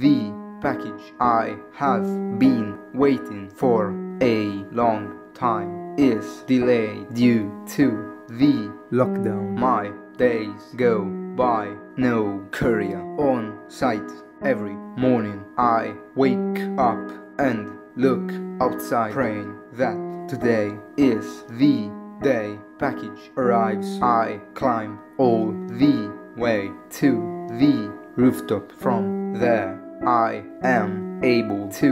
the package I have been waiting for a long time is delayed due to the lockdown. My days go by, no courier on site. Every morning I wake up and look outside, praying that today is the day package arrives. I climb all the way to the rooftop. From there I am able to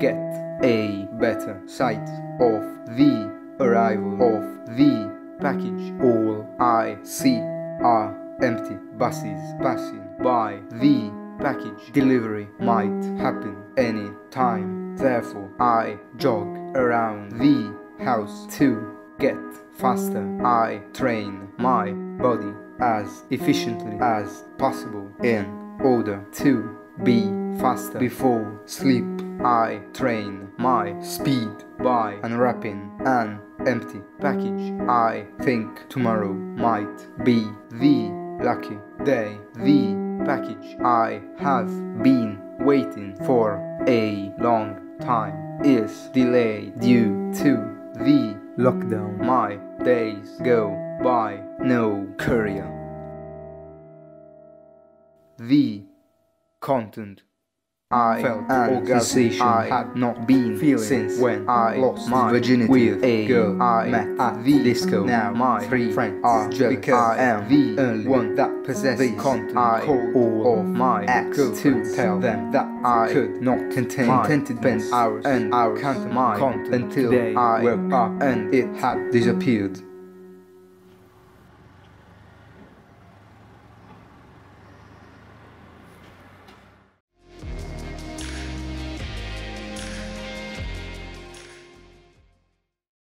get a better sight of the arrival of the package. All I see are empty buses passing by. The package delivery might happen any time, therefore I jog around the house to get faster. I train my body as efficiently as possible in order to be faster. Before sleep I train my speed by unwrapping an empty package. I think tomorrow might be the lucky day. The package I have been waiting for a long time is delayed due to the lockdown. My days go by, no courier. The content I felt an orgasm I had not been feeling since when I lost my virginity with a girl I met at the disco. Now my three friends are jealous because I am the only one that possesses the content. I called all of my ex to tell them that I could not contain my spent hours and hours counting my content until I woke up and it had disappeared.